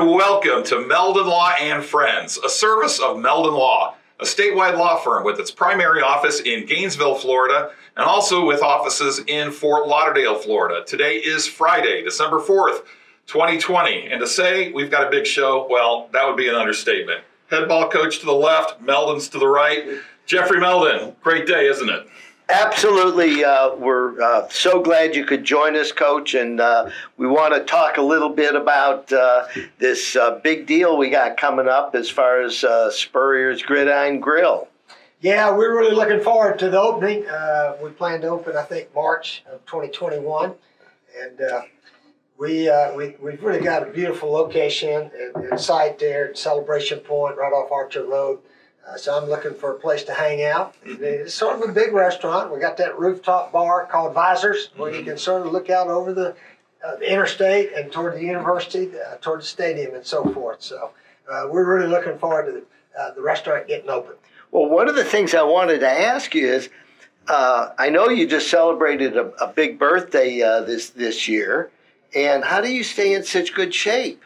and welcome to Meldon Law and Friends, a service of Meldon Law, a statewide law firm with its primary office in Gainesville, Florida, and also with offices in Fort Lauderdale, Florida. Today is Friday, December 4th, 2020, and to say we've got a big show, well, that would be an understatement. Head ball coach to the left, Meldon's to the right. Jeffrey Meldon, great day, isn't it? Absolutely. We're so glad you could join us, Coach, and we want to talk a little bit about this big deal we got coming up as far as Spurrier's Gridiron Grille. Yeah, we're really looking forward to the opening. We plan to open, I think, March of 2021, and we've really got a beautiful location and site there at Celebration Point right off Archer Road. So I'm looking for a place to hang out. It's sort of a big restaurant. We got that rooftop bar called Visors, where you can sort of look out over the interstate and toward the university, toward the stadium and so forth. So we're really looking forward to the restaurant getting open. Well, one of the things I wanted to ask you is, I know you just celebrated a big birthday this year, and how do you stay in such good shape?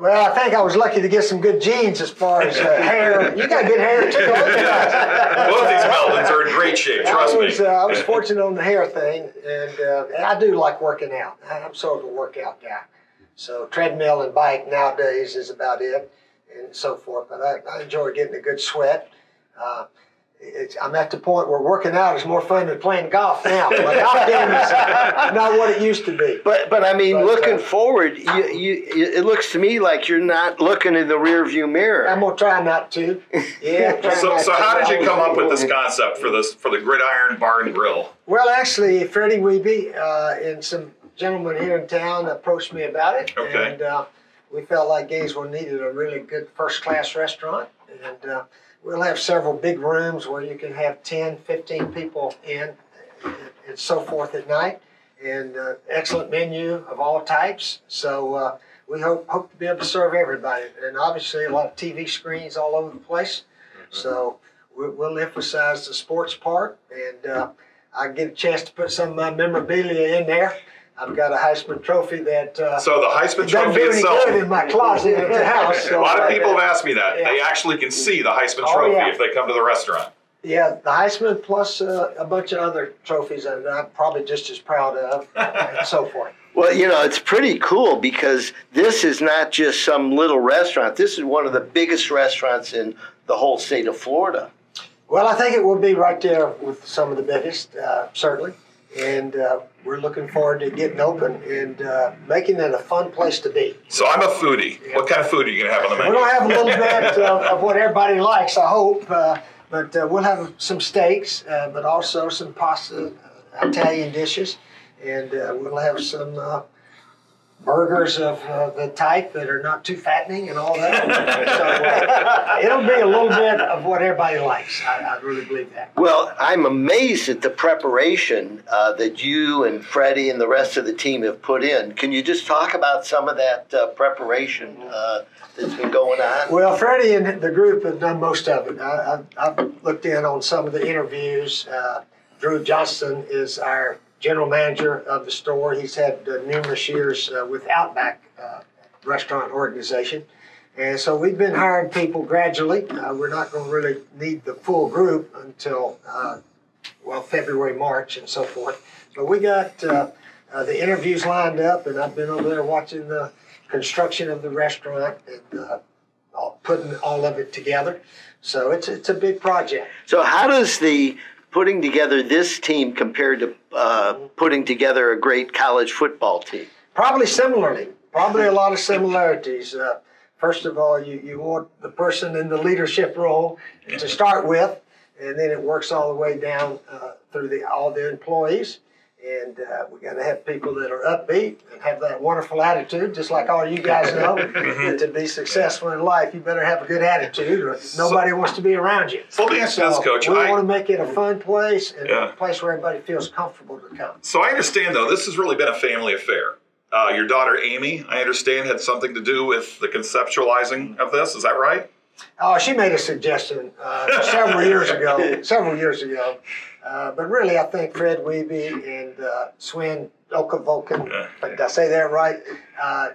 Well, I think I was lucky to get some good genes as far as hair. You got good hair, too. Both these Meldons are in great shape, trust me. I was fortunate on the hair thing, and I do like working out. I'm sort of a workout guy. So treadmill and bike nowadays is about it, and so forth. But I enjoy getting a good sweat. I'm at the point where working out is more fun than playing golf now. But golf game is not what it used to be. But I mean, looking forward, it looks to me like you're not looking in the rearview mirror. I'm gonna try not to. Yeah. So how did you come up with this concept for the Gridiron Bar and Grill? Well, actually, Freddie Weavey and some gentlemen here in town approached me about it. Okay. And we felt like Gainesville needed a really good first-class restaurant, and we'll have several big rooms where you can have 10, 15 people in and so forth at night, and excellent menu of all types. So we hope to be able to serve everybody. And obviously a lot of TV screens all over the place. So we'll emphasize the sports part, and I get a chance to put some of my memorabilia in there. I've got a Heisman Trophy that... so the Heisman Trophy itself... Good in my closet at the house. So a lot of people have asked me that. Yeah. They actually can see the Heisman Trophy if they come to the restaurant. Yeah, the Heisman plus a bunch of other trophies that I'm probably just as proud of and so forth. Well, you know, it's pretty cool because this is not just some little restaurant. This is one of the biggest restaurants in the whole state of Florida. Well, I think it will be right there with some of the biggest, certainly. And we're looking forward to getting open and making it a fun place to be. So I'm a foodie. Yeah. What kind of food are you going to have on the menu? We're going to have a little bit of what everybody likes, I hope. But we'll have some steaks, but also some pasta, Italian dishes. And we'll have some burgers of the type that are not too fattening and all that. So it'll be a little bit of what everybody likes. I really believe that. Well, I'm amazed at the preparation that you and Freddie and the rest of the team have put in. Can you just talk about some of that preparation that's been going on? Well, Freddie and the group have done most of it. I've looked in on some of the interviews. Drew Justin is our general manager of the store. He's had numerous years with Outback restaurant organization. And so we've been hiring people gradually. We're not going to really need the full group until, well, February, March, and so forth. But we got the interviews lined up, and I've been over there watching the construction of the restaurant and putting all of it together. So it's a big project. So how does the putting together this team compared to putting together a great college football team? Probably similarly. Probably a lot of similarities. First of all, you want the person in the leadership role to start with, and then it works all the way down through all the employees. And we got to have people that are upbeat and have that wonderful attitude, just like all you guys know. And to be successful in life, you better have a good attitude, or nobody wants to be around you. So let me ask this, Coach. We want to make it a fun place and a place where everybody feels comfortable to come. So I understand, though, this has really been a family affair. Your daughter, Amy, I understand, had something to do with the conceptualizing of this. Is that right? Oh, she made a suggestion several years ago. But really, I think Fred Weavey and Swin Oka-Volkan, did I say that right?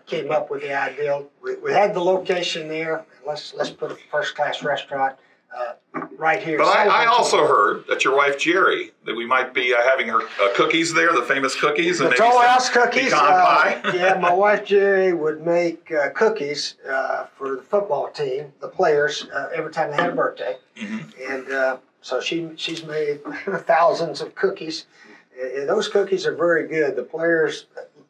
Came up with the idea. We had the location there. Let's put a first-class restaurant right here. But I also heard that your wife, Jerry, that we might be having her cookies there, the famous cookies. The Toll House cookies. Pecan pie. Yeah, my wife, Jerry, would make cookies for the football team, the players, every time they had a birthday. Mm-hmm. And... so she's made thousands of cookies, and those cookies are very good. The players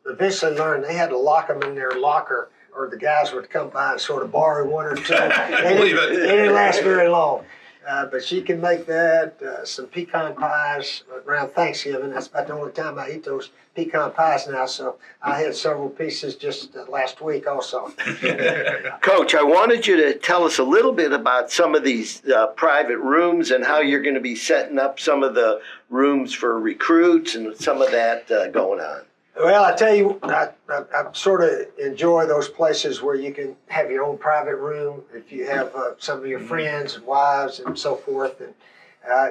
eventually learned they had to lock them in their locker, or the guys would come by and sort of borrow one or two. They didn't last very long. But she can make that, some pecan pies around Thanksgiving. That's about the only time I eat those pecan pies now, so I had several pieces just last week also. Coach, I wanted you to tell us a little bit about some of these private rooms and how you're going to be setting up some of the rooms for recruits and some of that going on. Well, I tell you, I sort of enjoy those places where you can have your own private room if you have some of your friends and wives and so forth. And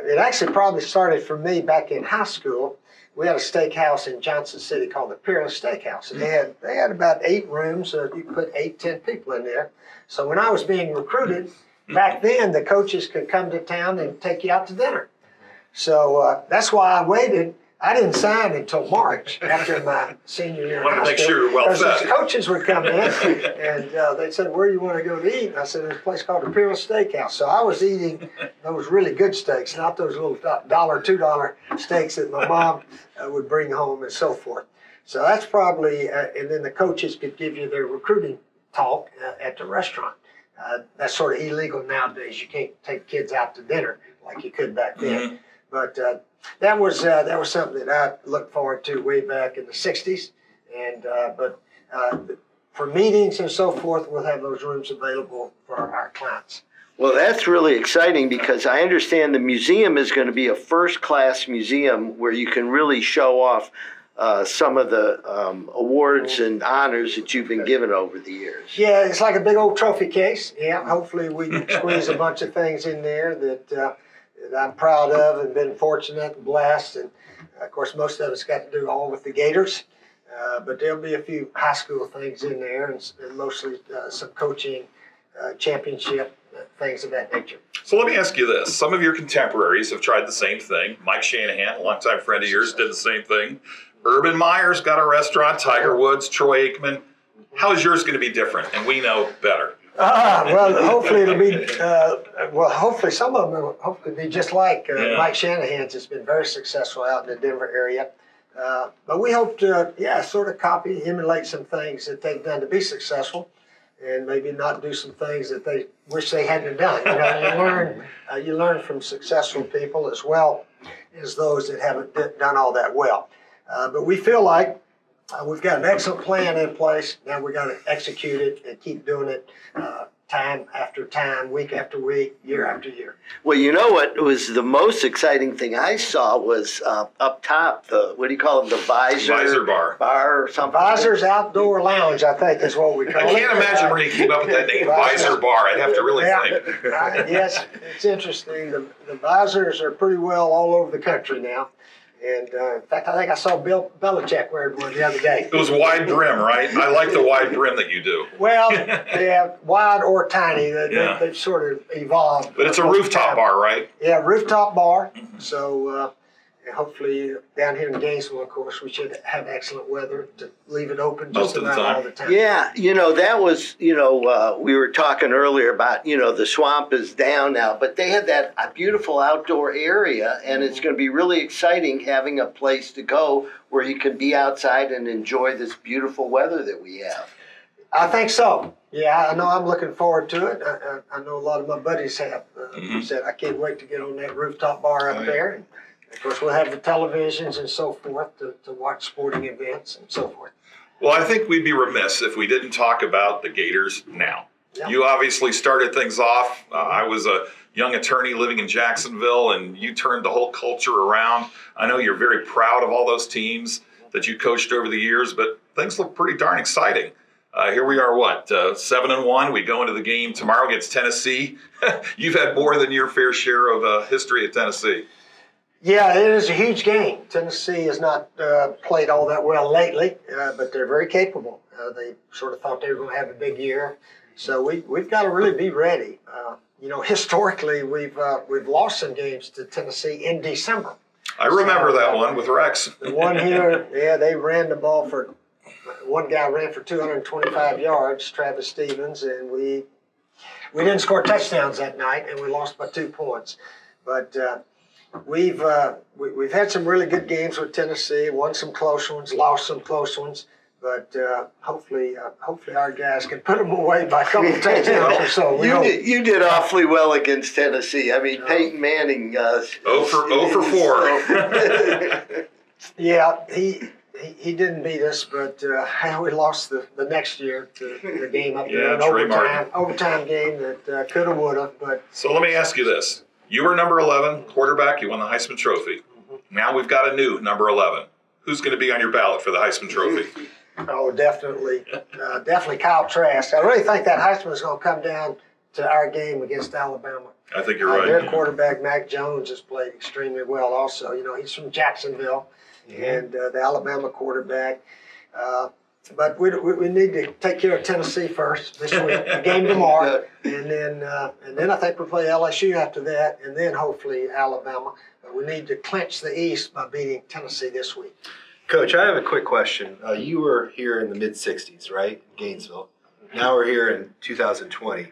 it actually probably started for me back in high school. We had a steakhouse in Johnson City called the Peerless Steakhouse. And they had about 8 rooms. You could put 8, 10 people in there. So when I was being recruited, back then the coaches could come to town and take you out to dinner. So that's why I waited. I didn't sign until March after my senior year. Want to make sure you're well set. Coaches would come in and they'd say, "Where do you want to go to eat?" And I said, "There's a place called the Peerless Steakhouse." So I was eating those really good steaks, not those little $1, $2 steaks that my mom would bring home and so forth. So that's probably, and then the coaches could give you their recruiting talk at the restaurant. That's sort of illegal nowadays. You can't take kids out to dinner like you could back then. Mm-hmm. But that was something that I looked forward to way back in the '60s. And but for meetings and so forth, we'll have those rooms available for our clients. Well, that's really exciting because I understand the museum is going to be a first-class museum where you can really show off some of the awards and honors that you've been given over the years. Yeah, it's like a big old trophy case. Yeah, hopefully we can squeeze a bunch of things in there that... I'm proud of and been fortunate and blessed. And, of course, most of it's got to do all with the Gators. But there'll be a few high school things in there and mostly some coaching, championship, things of that nature. So let me ask you this. Some of your contemporaries have tried the same thing. Mike Shanahan, a longtime friend of yours, did the same thing. Urban Meyer's got a restaurant, Tiger Woods, Troy Aikman. How is yours going to be different? And we know better. Well, hopefully it'll be, hopefully some of them will hopefully be just like Mike Shanahan's. It's been very successful out in the Denver area. But we hope to, sort of copy, emulate some things that they've done to be successful and maybe not do some things that they wish they hadn't done. You know, you learn from successful people as well as those that haven't done all that well. But we feel like we've got an excellent plan in place. Now we've got to execute it and keep doing it time after time, week after week, year after year. Well, you know what was the most exciting thing I saw was up top, the Visor bar or something. Visors Outdoor Lounge, I think is what we call it. I can't imagine where you came up with that name, Visor Bar. I'd have to really think. Yes, it's interesting. The Visors are pretty well all over the country now. And in fact, I think I saw Bill Belichick wearing one the other day. It was wide brim, right? I like the wide brim that you do. Well, yeah, wide or tiny. They've sort of evolved. But it's a rooftop bar, right? Yeah, rooftop bar. Mm-hmm. So hopefully down here in Gainesville, of course, we should have excellent weather to leave it open just about all the time. Yeah, we were talking earlier about, the swamp is down now, but they had that beautiful outdoor area, and it's going to be really exciting having a place to go where you can be outside and enjoy this beautiful weather that we have. I think so. Yeah, I know I'm looking forward to it. I know a lot of my buddies have said, I can't wait to get on that rooftop bar up there. And, of course, we'll have the televisions and so forth to watch sporting events and so forth. Well, I think we'd be remiss if we didn't talk about the Gators now. Yep. You obviously started things off. I was a young attorney living in Jacksonville, and you turned the whole culture around. I know you're very proud of all those teams that you coached over the years, but things look pretty darn exciting. Here we are, 7-1. We go into the game tomorrow against Tennessee. You've had more than your fair share of history at Tennessee. Yeah, it is a huge game. Tennessee has not played all that well lately, but they're very capable. They sort of thought they were going to have a big year. So we've got to really be ready. You know, historically, we've lost some games to Tennessee in December. I remember that one with Rex. The one here, yeah, they ran the ball for, one guy ran for 225 yards, Travis Stevens, and we didn't score touchdowns that night, and we lost by 2 points. But we've had some really good games with Tennessee, won some close ones, lost some close ones. But hopefully our guys can put them away by a couple of touchdowns or so. You did awfully well against Tennessee. I mean, Peyton Manning. 0 for 4. Yeah, he didn't beat us, but we lost the next year to the game up there. Yeah, overtime game that could have, would have. But so let me ask you this. You were number 11, quarterback. You won the Heisman Trophy. Mm-hmm. Now we've got a new number 11. Who's going to be on your ballot for the Heisman Trophy? Oh, definitely. Definitely Kyle Trask. I really think that Heisman is going to come down to our game against Alabama. I think you're right. Their quarterback, Mac Jones, has played extremely well also. You know, he's from Jacksonville, and the Alabama quarterback. But we need to take care of Tennessee first this week, the game tomorrow. And then I think we'll play LSU after that, and then hopefully Alabama. But we need to clinch the East by beating Tennessee this week. Coach, I have a quick question. You were here in the mid-'60s, right, in Gainesville. Now we're here in 2020.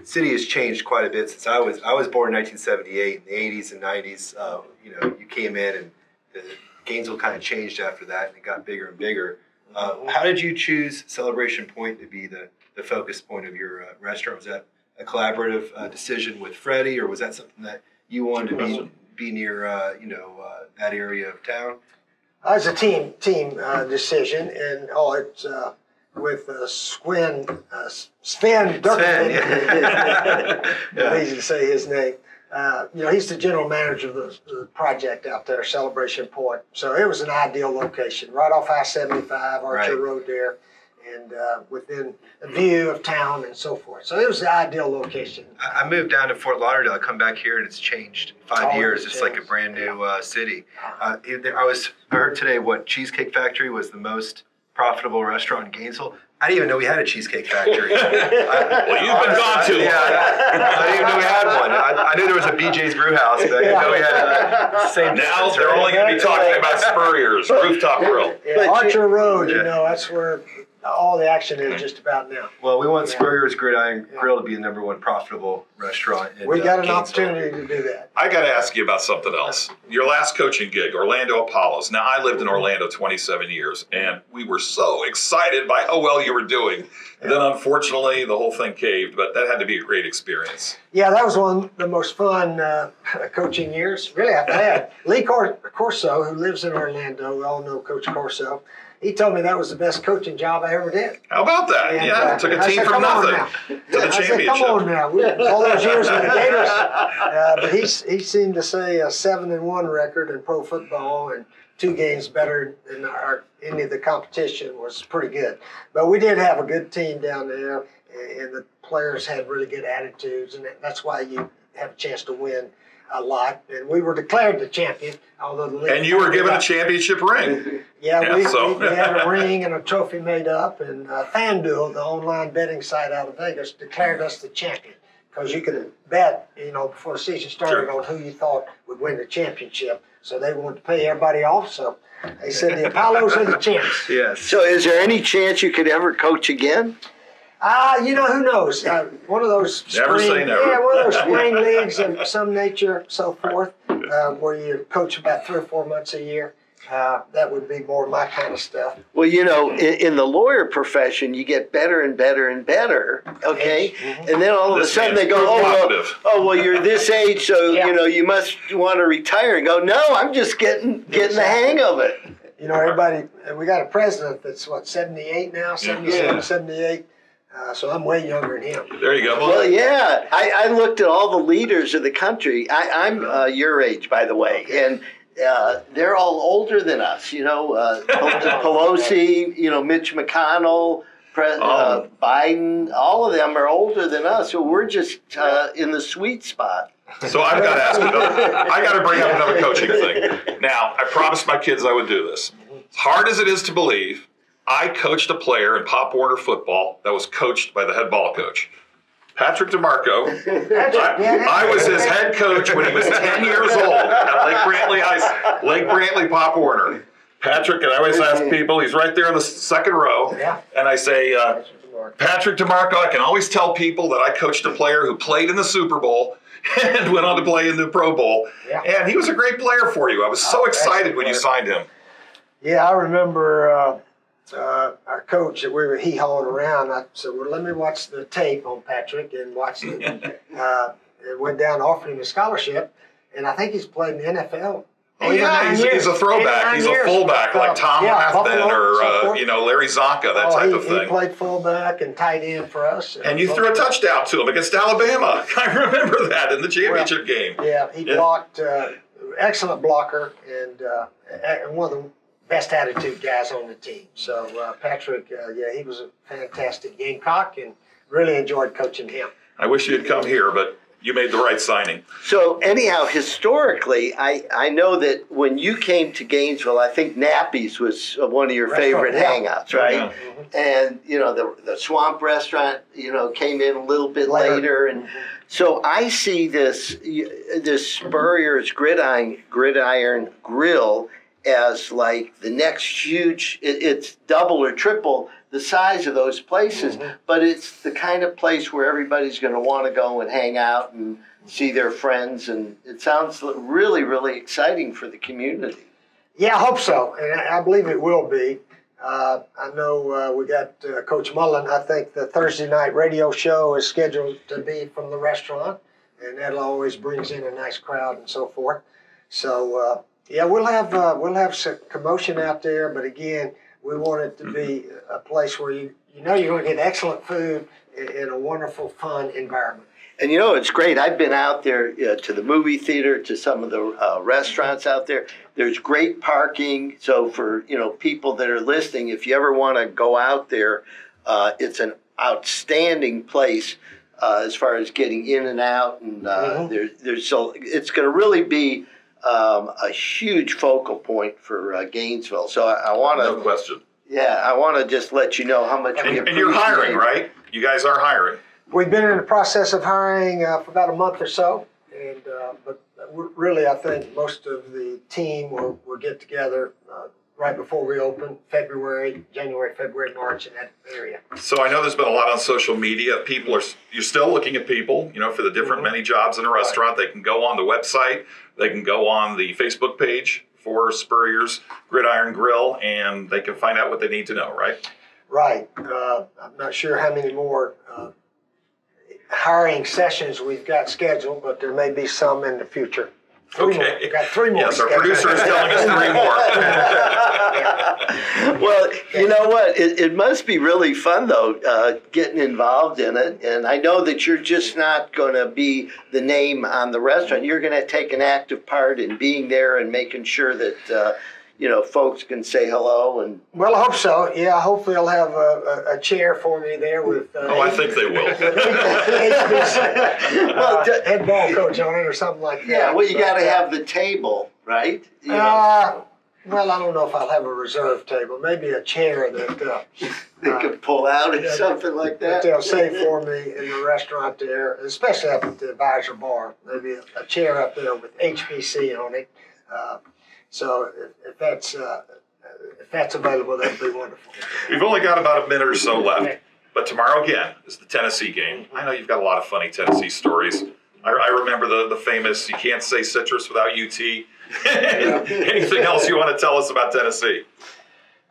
The city has changed quite a bit since I was born in 1978. In the 80s and 90s, you know, you came in, and Gainesville kind of changed after that, and it got bigger and bigger. How did you choose Celebration Point to be the focus point of your restaurant? Was that a collaborative decision with Freddie, or was that something that you wanted to be near, that area of town? It's a team decision, and it's with Sven Durkin. Yeah. Easy to say his name. You know, he's the general manager of the project out there, Celebration Point. So it was an ideal location, right off I-75, Archer Road there, and within a view of town and so forth. So it was the ideal location. I moved down to Fort Lauderdale. I come back here, and it's changed in 5 years. It's like a brand new city. I heard today what Cheesecake Factory was the most profitable restaurant in Gainesville. I didn't even know we had a Cheesecake Factory. Well, you've been gone too long. Yeah, I didn't even know we had one. I knew there was a BJ's Brew House, but I didn't know we had the same. Now they're only going to be talking about Spurrier's Rooftop Grill. Yeah, Archer Road, you know, that's where all the action is just about now. Well, we want Spurrier's Gridiron Grill to be the #1 profitable restaurant in Gainesville. We got an opportunity to do that. I got to ask you about something else. Your last coaching gig, Orlando Apollos. Now, I lived in Orlando 27 years, and we were so excited by how well you were doing. And then, unfortunately, the whole thing caved, but that had to be a great experience. Yeah, that was one of the most fun coaching years, really, I've had. Lee Corso, who lives in Orlando, we all know Coach Corso. He told me that was the best coaching job I ever did. How about that? And, took a team from nothing to the championship. I said, come on now. All those years with the Gators. But he seemed to say a 7-1 record in pro football and 2 games better than any of the competition was pretty good. But we did have a good team down there, and the players had really good attitudes, and that's why you have a chance to win a lot, and we were declared the champion. Although the league and you were given a championship ring. We had a ring and a trophy made up, and FanDuel, the online betting site out of Vegas, declared us the champion because you could bet, before the season started on who you thought would win the championship. So they wanted to pay everybody off. So they said the Apollos are the champs. Yes. So is there any chance you could ever coach again? Who knows? One of those spring leagues of some nature, so forth, where you coach about 3 or 4 months a year. That would be more my kind of stuff. Well, in the lawyer profession, you get better and better and better, okay? And then all of a sudden they go, well, you're this age, so, you must want to retire. And go, no, I'm just getting the hang of it. You know, everybody, we got a president that's, 78 now, 77, 78. So I'm way younger than him. There you go. Well, yeah. I looked at all the leaders of the country. I'm your age, by the way, and they're all older than us. Pelosi, Mitch McConnell, Biden, all of them are older than us, so we're just in the sweet spot. So I've got to ask another. I got to bring up another coaching thing. Now, I promised my kids I would do this. Hard as it is to believe, I coached a player in Pop Warner football that was coached by the head ball coach, Patrick DeMarco. I was his head coach when he was 10 years old at Lake Brantley Pop Warner. Patrick, and I always ask people, he's right there in the second row, and I say, Patrick DeMarco, I can always tell people that I coached a player who played in the Super Bowl and went on to play in the Pro Bowl, and he was a great player for you. I was so excited when you signed him. Yeah, I remember our coach that we were hee-hawing around. I said, well, let me watch the tape on Patrick and watch the it went down, offered him a scholarship, and I think he's played in the NFL. Oh, yeah, he's a throwback. He's a fullback like Tom Rathbun or, Larry Zonka, that type of thing. He played fullback and tight end for us. And you threw a touchdown to him against Alabama. I remember that in the championship game. Yeah, he blocked, excellent blocker, and one of the best attitude guys on the team. So, Patrick, he was a fantastic Gamecock and really enjoyed coaching him. I wish you'd come here, but... You made the right signing. So anyhow, historically, I know that when you came to Gainesville, I think Nappy's was one of your favorite hangouts, right? Yeah. Mm-hmm. And, the Swamp Restaurant, came in a little bit later. And so I see this Spurrier's Gridiron Grill as like the next huge, it's double or triple the size of those places, but it's the kind of place where everybody's going to want to go and hang out and see their friends, and it sounds really, really exciting for the community. Yeah, I hope so, and I believe it will be. I know we got Coach Mullen, I think the Thursday night radio show is scheduled to be from the restaurant, and that always brings in a nice crowd and so forth. So, yeah, we'll have some commotion out there, but again, we want it to be a place where you're going to get excellent food in a wonderful, fun environment. And it's great. I've been out there to the movie theater, to some of the restaurants out there. There's great parking. So for people that are listening, if you ever want to go out there, it's an outstanding place as far as getting in and out. And so it's going to really be. A huge focal point for Gainesville. So I want to... No question. Yeah, I want to just let you know how much we appreciate. And you're hiring, right? You guys are hiring. We've been in the process of hiring for about a month or so. And but really, I think most of the team will get together right before we open, January, February, March, in that area. So I know there's been a lot on social media. You're still looking at people, for the different many jobs in a restaurant. They can go on the website. They can go on the Facebook page for Spurrier's Gridiron Grill, and they can find out what they need to know, right? Right. I'm not sure how many more hiring sessions we've got scheduled, but there may be some in the future. Okay. We've got three more. Yes, our producer is telling us 3 more. Well, you know what? It must be really fun, though, getting involved in it. And I know that you're just not going to be the name on the restaurant. You're going to take an active part in being there and making sure that, folks can say hello. And well, I hope so. Yeah, hopefully I'll have a chair for me there with... I think they will. Head ball coach on it or something like that. Yeah, well, you got to have the table, right? Well, I don't know if I'll have a reserve table. Maybe a chair that... they could pull out or something like that. They'll save for me in the restaurant there, especially up at the Advisor Bar. Maybe a chair up there with HPC on it. So if that's available, that would be wonderful. We've only got about a minute or so left, but tomorrow again is the Tennessee game. I know you've got a lot of funny Tennessee stories. I remember the famous, you can't say citrus without UT. Anything else you want to tell us about Tennessee?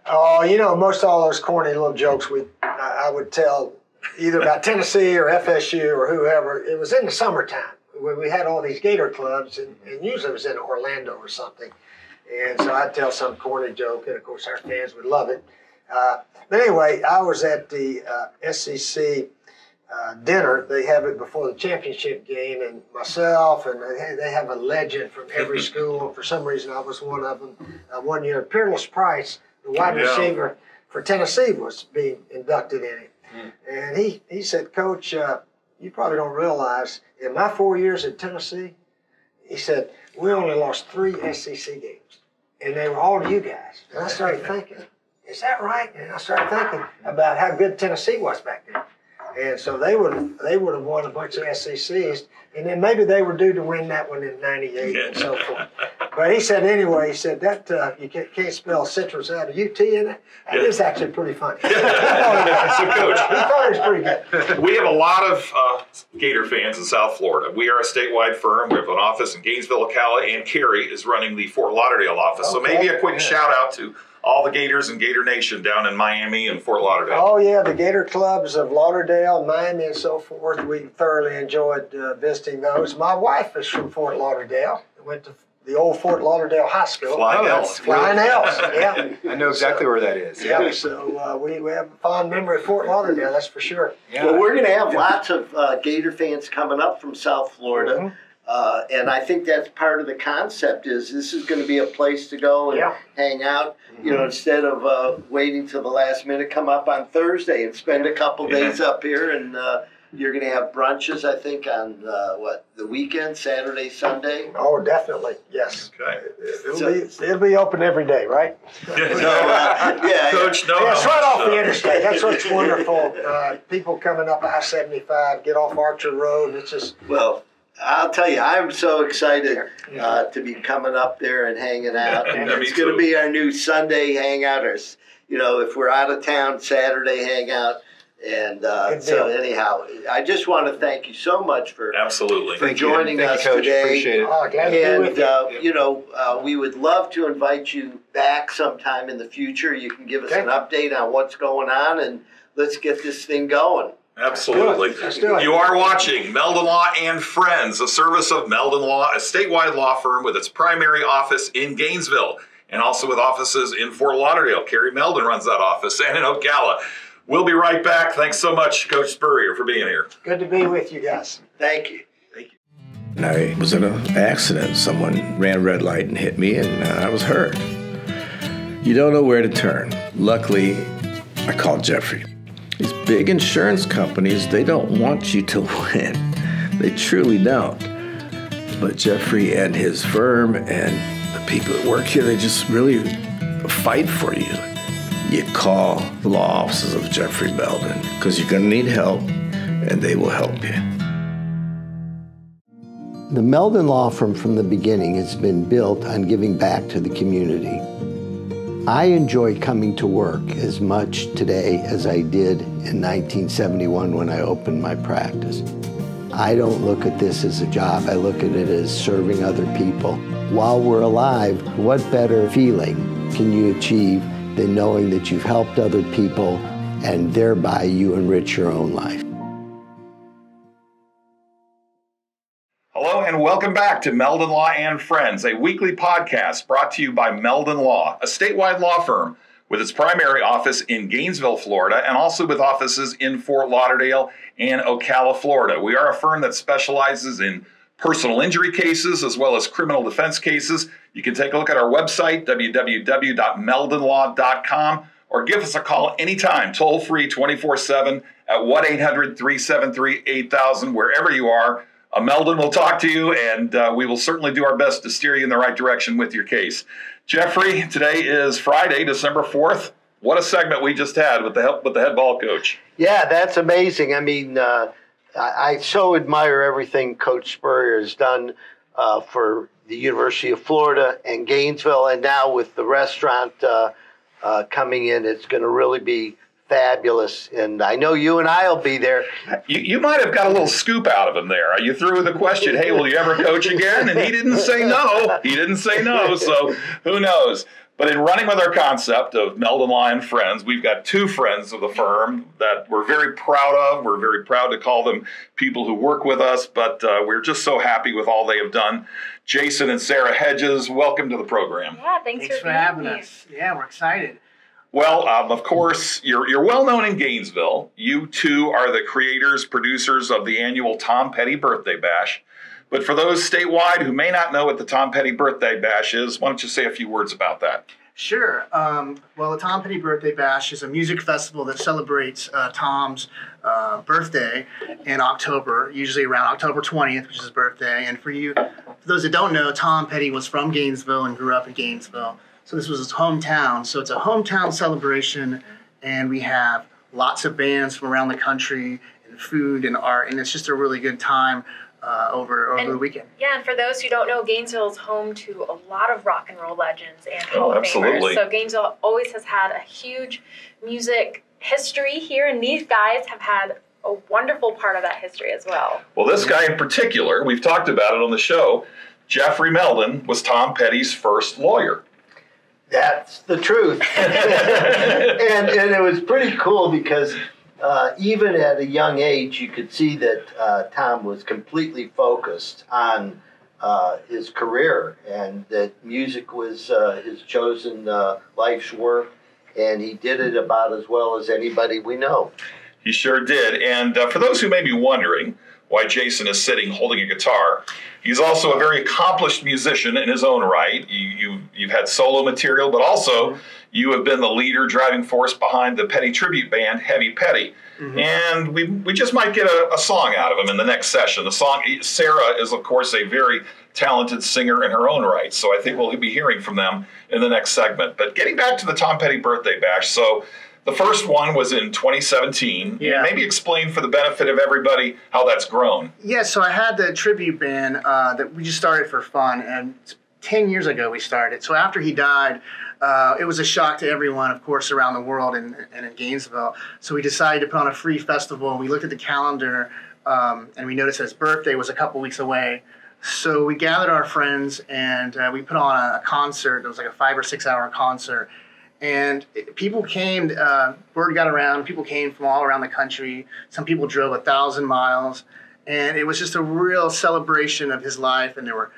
Oh, most all those corny little jokes I would tell either about Tennessee or FSU or whoever. It was in the summertime when we had all these Gator Clubs, and usually it was in Orlando or something. And so I'd tell some corny joke, and of course our fans would love it. But anyway, I was at the SEC dinner. They have it before the championship game, and myself, and they have a legend from every school. For some reason, I was one of them. One year, Peerless Price, the wide receiver for Tennessee was being inducted in it. And he said, Coach, you probably don't realize, in my 4 years at Tennessee, he said, we only lost 3 SEC games, and they were all to you guys. And I started thinking, is that right? And I started thinking about how good Tennessee was back then. And so they would have won a bunch of SECs, and then maybe they were due to win that one in 98 and so forth. But he said, anyway, he said, that you can't spell citrus out of U-T in it. That is actually pretty funny. So, Coach, he thought it was pretty good. We have a lot of Gator fans in South Florida. We are a statewide firm. We have an office in Gainesville, Ocala, and Carey is running the Fort Lauderdale office. Okay. So maybe a quick shout-out to all the Gators and Gator Nation down in Miami and Fort Lauderdale. Oh, yeah, the Gator Clubs of Lauderdale, Miami, and so forth. We thoroughly enjoyed visiting those. My wife is from Fort Lauderdale. Went to the old Fort Lauderdale High School. Flying Ells, yeah. I know exactly where that is. Yeah, so we have a fond memory of Fort Lauderdale, that's for sure. Yeah. Well, we're going to have lots of Gator fans coming up from South Florida. Mm-hmm. And I think that's part of the concept is this is going to be a place to go and hang out, you know, instead of waiting till the last minute. Come up on Thursday and spend a couple days up here, and you're going to have brunches, I think, on, the weekend, Saturday, Sunday? Oh, definitely, yes. Okay. It'll be open every day, right? Coach, it's right off the interstate. That's what's wonderful. People coming up I-75, get off Archer Road. It's just... Well... I'll tell you, I'm so excited to be coming up there and hanging out. And it's going to be our new Sunday hangout. Or, you know, if we're out of town, Saturday hangout. And so anyhow, I just want to thank you so much for joining us today. Appreciate it. Oh, glad to be with you. You know, we would love to invite you back sometime in the future. You can give us an update on what's going on, and let's get this thing going. Absolutely. You are watching Meldon Law and Friends, a service of Meldon Law, a statewide law firm with its primary office in Gainesville and also with offices in Fort Lauderdale. Carey Meldon runs that office and in Ocala. We'll be right back. Thanks so much, Coach Spurrier, for being here. Good to be with you guys. Thank you. Thank you. I was in an accident. Someone ran red light and hit me, and I was hurt. You don't know where to turn. Luckily, I called Jeffrey. These big insurance companies, they don't want you to win. They truly don't. But Jeffrey and his firm and the people that work here, they just really fight for you. You call the law offices of Jeffrey Meldon because you're going to need help, and they will help you. The Meldon Law Firm from the beginning has been built on giving back to the community. I enjoy coming to work as much today as I did in 1971 when I opened my practice. I don't look at this as a job. I look at it as serving other people. While we're alive, what better feeling can you achieve than knowing that you've helped other people and thereby you enrich your own life? Hello and welcome back to Meldon Law and Friends, a weekly podcast brought to you by Meldon Law, a statewide law firm with its primary office in Gainesville, Florida, and also with offices in Fort Lauderdale and Ocala, Florida. We are a firm that specializes in personal injury cases as well as criminal defense cases. You can take a look at our website, www.meldonlaw.com, or give us a call anytime, toll-free 24/7 at 1-800-373-8000, wherever you are. Meldon will talk to you, and we will certainly do our best to steer you in the right direction with your case. Jeffrey, today is Friday, December 4th. What a segment we just had with the help with the head ball coach. Yeah, that's amazing. I mean, I so admire everything Coach Spurrier has done for the University of Florida and Gainesville, and now with the restaurant coming in, it's going to really be fabulous, and I know you and I'll be there. You might have got a little scoop out of him there. You threw the question, hey, will you ever coach again? And he didn't say no. He didn't say no, so who knows? But in running with our concept of Meldon Law and Friends, we've got 2 friends of the firm that we're very proud of. We're very proud to call them people who work with us, but we're just so happy with all they have done. Jason and Sarah Hedges, welcome to the program. Yeah, thanks for having us. Yeah, we're excited. Well, of course, you're well known in Gainesville. You two are the creators, producers of the annual Tom Petty Birthday Bash. But for those statewide who may not know what the Tom Petty Birthday Bash is, why don't you say a few words about that? Sure. Well, the Tom Petty Birthday Bash is a music festival that celebrates Tom's birthday in October, usually around October 20th, which is his birthday. And for those that don't know, Tom Petty was from Gainesville and grew up in Gainesville. So this was his hometown. So it's a hometown celebration, and we have lots of bands from around the country and food and art, and it's just a really good time. Over the weekend. Yeah, and for those who don't know, Gainesville is home to a lot of rock and roll legends and Hall of Famers. So Gainesville always has had a huge music history here, and these guys have had a wonderful part of that history as well. Well, this guy in particular, we've talked about it on the show, Jeffrey Meldon was Tom Petty's first lawyer. That's the truth. and it was pretty cool because even at a young age, you could see that Tom was completely focused on his career, and that music was his chosen life's work, and he did it about as well as anybody we know. He sure did. And for those who may be wondering why Jason is sitting holding a guitar, he's also a very accomplished musician in his own right. You've had solo material, but also you have been the leader, driving force behind the Petty tribute band, Heavy Petty. Mm-hmm. And we just might get a song out of him in the next session. The song, Sarah is, of course, a very talented singer in her own right, so I think we'll be hearing from them in the next segment. But getting back to the Tom Petty Birthday Bash, so the first one was in 2017. Yeah. Maybe explain for the benefit of everybody how that's grown. Yeah, so I had the tribute band that we just started for fun, and 10 years ago we started. So after he died, it was a shock to everyone, of course, around the world and in Gainesville. So we decided to put on a free festival, and we looked at the calendar, and we noticed his birthday was a couple weeks away. So we gathered our friends, and we put on a concert. It was like a 5 or 6 hour concert. And people came, word got around, people came from all around the country. Some people drove 1,000 miles. And it was just a real celebration of his life. And there were,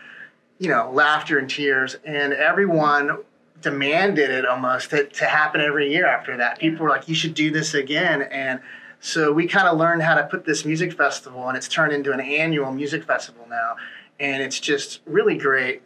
you know, laughter and tears. And everyone demanded it almost to happen every year after that. People were like, you should do this again. And so we kind of learned how to put this music festival, and it's turned into an annual music festival now. And it's just really great.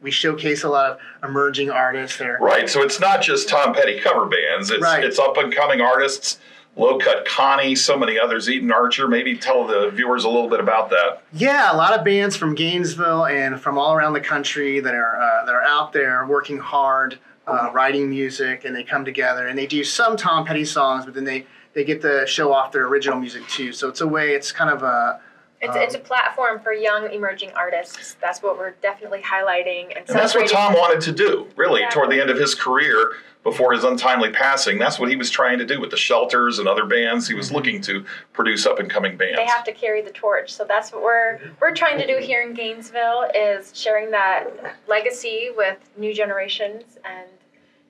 We showcase a lot of emerging artists there. Right, so it's not just Tom Petty cover bands. It's up-and-coming artists, Low-Cut Connie, so many others, Eden Archer. Maybe tell the viewers a little bit about that. Yeah, a lot of bands from Gainesville and from all around the country that are out there working hard, writing music, and they come together. And they do some Tom Petty songs, but then they get to show off their original music, too. So it's a way, it's kind of a... It's a platform for young, emerging artists. That's what we're definitely highlighting. And that's what Tom wanted to do, really, exactly. Toward the end of his career, before his untimely passing. That's what he was trying to do with the Shelters and other bands. He was looking to produce up-and-coming bands. They have to carry the torch. So that's what we're trying to do here in Gainesville, is sharing that legacy with new generations and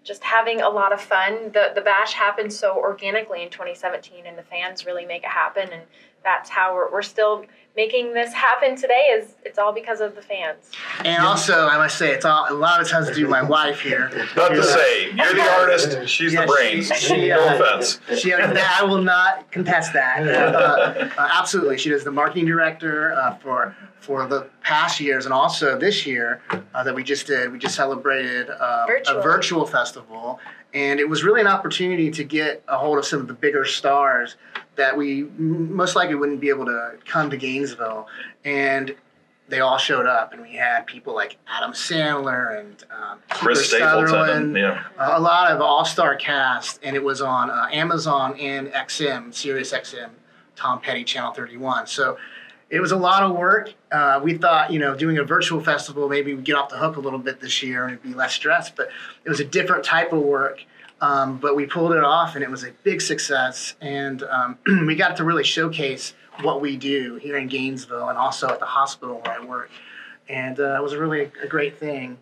just having a lot of fun. The bash happened so organically in 2017, and the fans really make it happen. And that's how we're still making this happen today. It's all because of the fans. And also, I must say, it's all, a lot of times to do with my wife here. Not to say, you're the artist, she's the brains. No offense. I will not contest that. Absolutely, she is the marketing director for the past years, and also this year that we just did. We just celebrated a virtual festival, and it was really an opportunity to get a hold of some of the bigger stars that we most likely wouldn't be able to come to Gainesville, and they all showed up, and we had people like Adam Sandler and Chris Sutherland, a lot of all-star cast, and it was on Amazon and XM, Sirius XM, Tom Petty Channel 31. So it was a lot of work. We thought, you know, doing a virtual festival, maybe we'd get off the hook a little bit this year and it'd be less stress, but it was a different type of work. But we pulled it off, and it was a big success, and we got to really showcase what we do here in Gainesville and also at the hospital where I work, and it was really a great thing.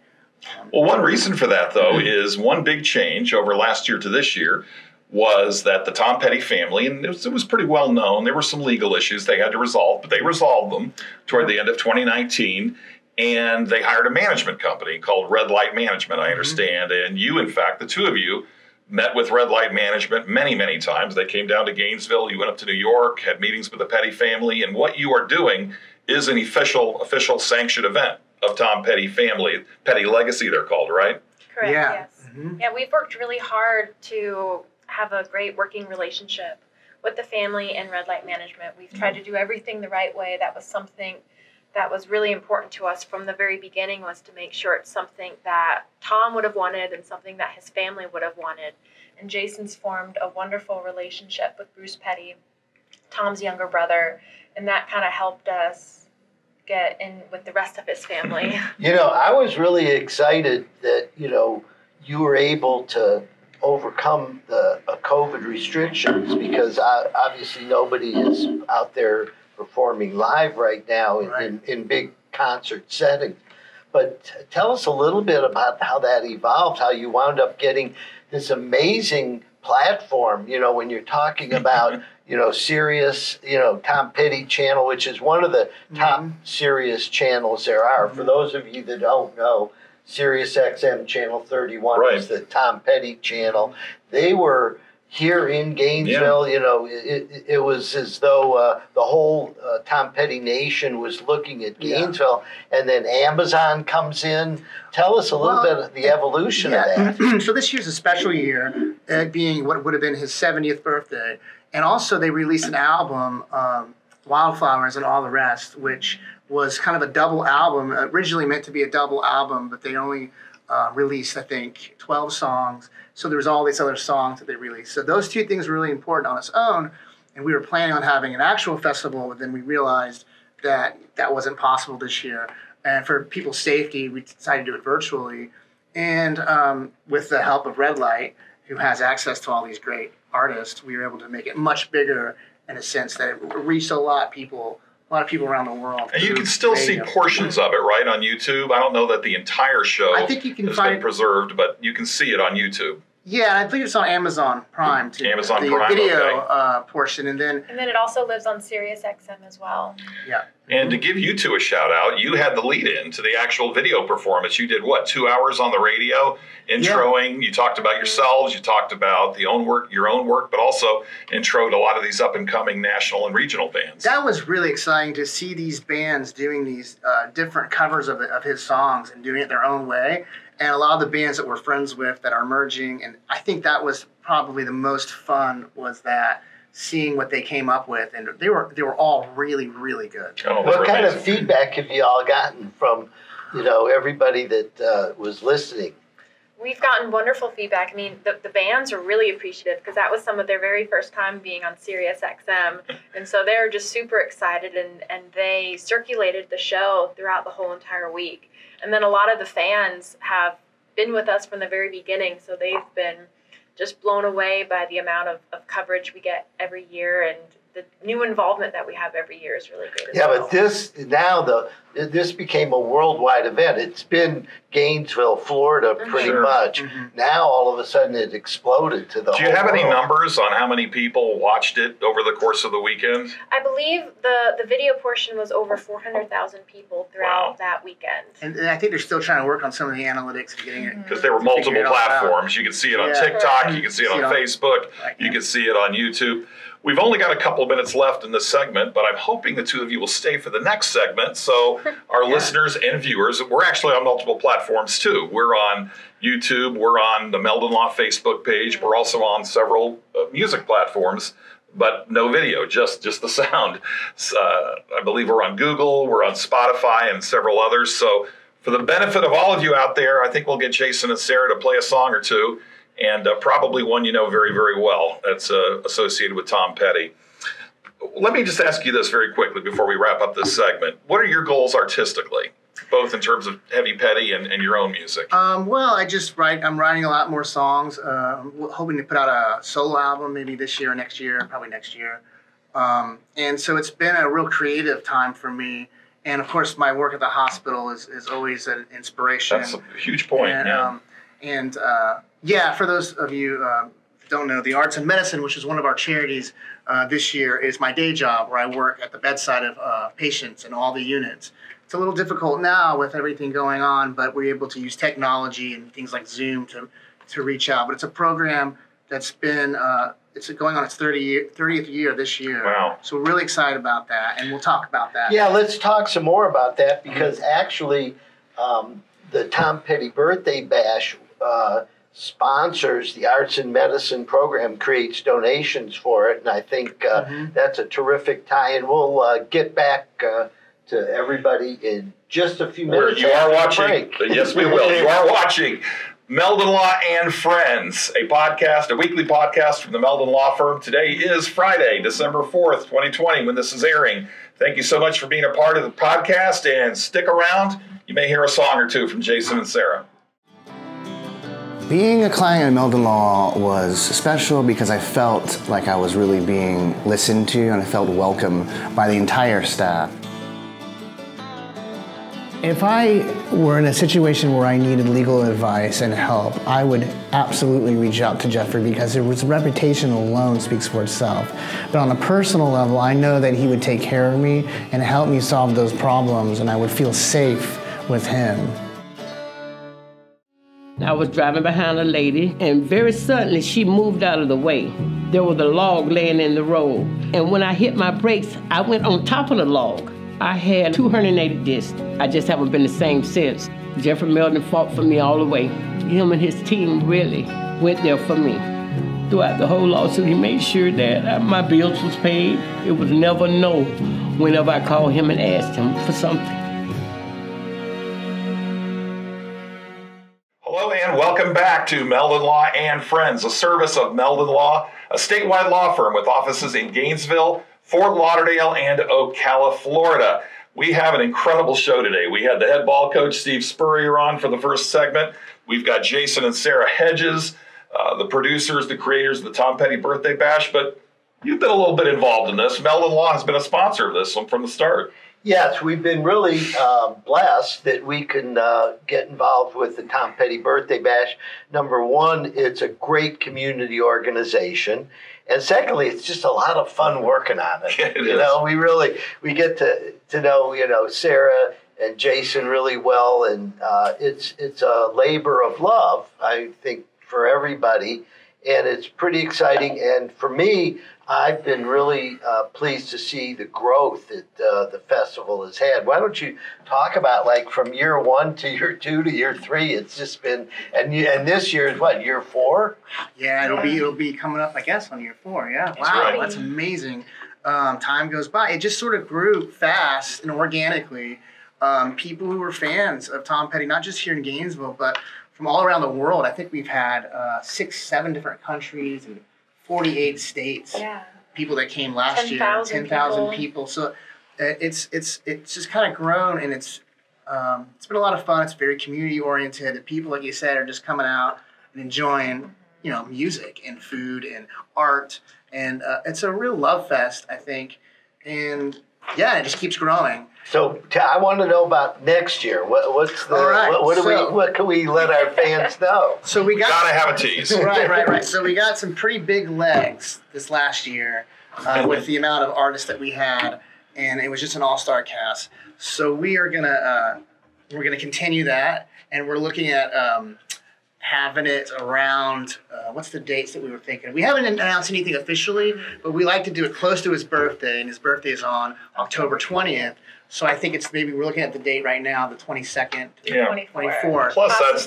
Well, one reason for that, though, is one big change over last year to this year was that the Tom Petty family, and it was pretty well known, there were some legal issues they had to resolve, but they resolved them toward the end of 2019, and they hired a management company called Red Light Management, I understand, and you, in fact, the two of you, met with Red Light Management many, many times. They came down to Gainesville. You went up to New York, had meetings with the Petty family. And what you are doing is an official sanctioned event of Tom Petty family. Petty Legacy, they're called, right? Correct, yeah. Yes. Mm-hmm. Yeah, we've worked really hard to have a great working relationship with the family and Red Light Management. We've tried to do everything the right way. That was something that was really important to us from the very beginning, was to make sure it's something that Tom would have wanted and something that his family would have wanted. And Jason's formed a wonderful relationship with Bruce Petty, Tom's younger brother, and that kind of helped us get in with the rest of his family. You know, I was really excited that, you know, you were able to overcome the COVID restrictions, because obviously nobody is out there performing live right now in big concert settings. But tell us a little bit about how that evolved, how you wound up getting this amazing platform, you know, when you're talking about, you know, Sirius, you know, Tom Petty channel, which is one of the top Sirius channels there are. For those of you that don't know, Sirius XM channel 31 is the Tom Petty channel. They were here in Gainesville, you know, it was as though the whole Tom Petty Nation was looking at Gainesville, and then Amazon comes in. Tell us a little bit of the evolution of that. So this year's a special year, being what would have been his 70th birthday, and also they released an album, Wildflowers and All the Rest, which was kind of a double album, originally meant to be a double album, but they only released, I think, 12 songs. So there was all these other songs that they released. So those two things were really important on its own, and we were planning on having an actual festival, but then we realized that that wasn't possible this year. And for people's safety, we decided to do it virtually, and with the help of Red Light, who has access to all these great artists, we were able to make it much bigger in a sense that it reached a lot of people around the world. And you can still see portions of it, right, on YouTube? I don't know that the entire show has been preserved, but you can see it on YouTube. Yeah, I believe it's on Amazon Prime, too. Amazon Prime, the video portion, and then... And then it also lives on Sirius XM as well. Yeah. And to give you two a shout-out, you had the lead-in to the actual video performance. You did, what, 2 hours on the radio, introing? Yeah. You talked about yourselves. You talked about your own work, but also introed a lot of these up-and-coming national and regional bands. That was really exciting to see these bands doing these different covers of his songs and doing it their own way. And a lot of the bands that we're friends with that are merging, and I think that was probably the most fun, was that seeing what they came up with, and they were all really, really good. Oh, what kind of feedback have you all gotten from, you know, everybody that was listening? We've gotten wonderful feedback. I mean, the bands are really appreciative, because that was some of their very first time being on Sirius XM. And so they're just super excited, and they circulated the show throughout the whole entire week. And then a lot of the fans have been with us from the very beginning, so they've been just blown away by the amount of coverage we get every year, and the new involvement that we have every year is really great as well. Yeah, but this became a worldwide event. It's been Gainesville, Florida, pretty much. Mm-hmm. Now all of a sudden it exploded to the whole world. Do you have any numbers on how many people watched it over the course of the weekend? I believe the video portion was over 400,000 people throughout that weekend. And I think they're still trying to work on some of the analytics and getting it. Because there were multiple platforms. You can see it on TikTok. You can see it on Facebook. You can see it on YouTube. We've only got a couple of minutes left in this segment, but I'm hoping the two of you will stay for the next segment. So our listeners and viewers, we're actually on multiple platforms too. We're on YouTube. We're on the Meldon Law Facebook page. We're also on several music platforms, but no video, just the sound. I believe we're on Google. We're on Spotify and several others. So for the benefit of all of you out there, I think we'll get Jason and Sarah to play a song or two, and probably one you know very, very well that's associated with Tom Petty. Let me just ask you this very quickly before we wrap up this segment. What are your goals artistically, both in terms of Heavy Petty and your own music? Well, I'm writing a lot more songs. Hoping to put out a solo album maybe this year or next year, probably next year. And so it's been a real creative time for me. And, of course, my work at the hospital is always an inspiration. That's a huge point, And for those of you who don't know, the Arts and Medicine, which is one of our charities this year, is my day job, where I work at the bedside of patients in all the units. It's a little difficult now with everything going on, but we're able to use technology and things like Zoom to reach out. But it's a program that's been it's going on its 30th year this year. Wow. So we're really excited about that, and we'll talk about that. Yeah, let's talk some more about that, because actually the Tom Petty Birthday Bash sponsors the Arts and Medicine program, creates donations for it, and I think that's a terrific tie. And we'll get back to everybody in just a few minutes. You are watching. Break. Yes, we will. You are watching Meldon Law and Friends, a podcast, a weekly podcast from the Meldon Law Firm. Today is Friday, December 4th, 2020, when this is airing. Thank you so much for being a part of the podcast, and stick around. You may hear a song or two from Jason and Sarah. Being a client at Meldon Law was special because I felt like I was really being listened to, and I felt welcome by the entire staff. If I were in a situation where I needed legal advice and help, I would absolutely reach out to Jeffrey because his reputation alone speaks for itself. But on a personal level, I know that he would take care of me and help me solve those problems, and I would feel safe with him. I was driving behind a lady, and very suddenly she moved out of the way. There was a log laying in the road, and when I hit my brakes, I went on top of the log. I had 280 discs. I just haven't been the same since. Jeffrey Meldon fought for me all the way. Him and his team really went there for me. Throughout the whole lawsuit, he made sure that my bills was paid. It was never no whenever I called him and asked him for something. Welcome back to Meldon Law and Friends, a service of Meldon Law, a statewide law firm with offices in Gainesville, Fort Lauderdale, and Ocala, Florida. We have an incredible show today. We had the head ball coach, Steve Spurrier, on for the first segment. We've got Jason and Sarah Hedges, the producers, the creators of the Tom Petty Birthday Bash, but you've been a little bit involved in this. Meldon Law has been a sponsor of this one from the start. Yes, we've been really blessed that we can get involved with the Tom Petty Birthday Bash. Number one, it's a great community organization. And secondly, it's just a lot of fun working on it. Yeah, you know, we get to know, you know, Sarah and Jason really well. And it's a labor of love, I think, for everybody. And it's pretty exciting. And for me, I've been really pleased to see the growth that the festival has had. Why don't you talk about, like, from year one to year two to year three? It's just been, and this year is what, year four? Yeah, it'll be coming up, I guess, on year four. Yeah, that's wow, right. That's amazing. Time goes by. It just sort of grew fast and organically. People who were fans of Tom Petty, not just here in Gainesville, but from all around the world. I think we've had 6, 7 different countries and 48 states. Yeah. People that came last year, 10,000 people. So it's just kind of grown, and it's been a lot of fun. It's very community oriented. The people, like you said, are just coming out and enjoying, you know, music and food and art, and it's a real love fest, I think. And yeah, it just keeps growing. So I want to know about next year. What can we let our fans know? So we gotta have a tease. Right. So we got some pretty big legs this last year with the amount of artists that we had, and it was just an all-star cast. So we are gonna continue that, and we're looking at having it around, what's the dates that we were thinking? We haven't announced anything officially, but we like to do it close to his birthday, and his birthday is on October 20th. So I think it's maybe, we're looking at the date right now, the 22nd, yeah. 24th. Plus that's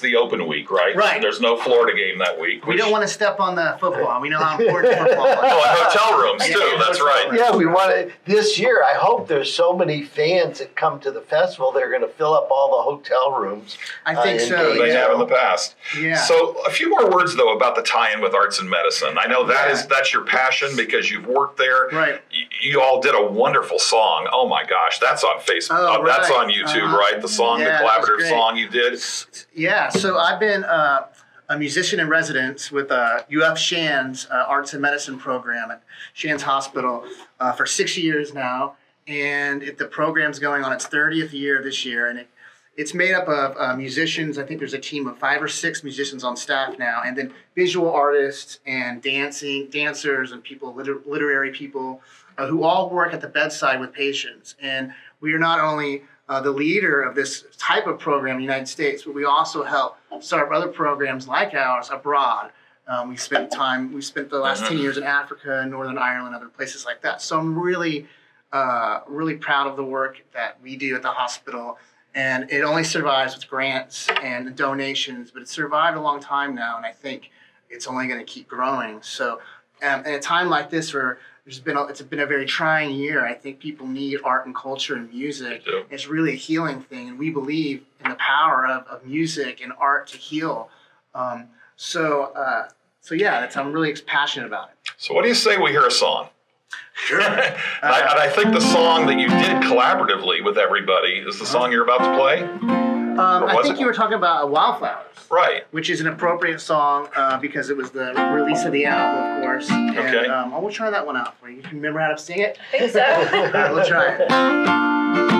the open week, right? Right. There's no Florida game that week. We don't want to step on the football. We know how important football is. Oh, and hotel rooms too. Yeah, that's right. Yeah, we want to. This year, I hope there's so many fans that come to the festival, they're going to fill up all the hotel rooms. I think so. They have in the past. Yeah. So a few more words though about the tie-in with Arts and Medicine. I know that's your passion because you've worked there. Right. You all did a wonderful song. Oh my gosh, that's on Facebook. Oh, right. That's on YouTube, right? The song, the collaborative song you did. Yeah. So I've been a musician in residence with UF Shands Arts and Medicine program at Shands Hospital for 6 years now, and the program's going on its 30th year this year, and it's made up of musicians. I think there's a team of 5 or 6 musicians on staff now, and then visual artists and dancers and people, literary people, who all work at the bedside with patients. And we are not only the leader of this type of program in the United States, but we also help start up other programs like ours abroad. We spent the last 10 years in Africa, Northern Ireland, other places like that. So I'm really proud of the work that we do at the hospital. And it only survives with grants and donations, but it's survived a long time now, and I think it's only going to keep growing. So at a time like this where there's been it's been a very trying year, I think people need art and culture and music. It's really a healing thing, and we believe in the power of music and art to heal. So yeah, I'm really passionate about it. So what do you say we hear a song? Sure. And I think the song that you did collaboratively with everybody is the song you're about to play? I think you were talking about Wildflowers. Right. Which is an appropriate song because it was the release of the album, of course. And, okay. I will try that one out for you. You can remember how to sing it? I think so. All right, we'll try it.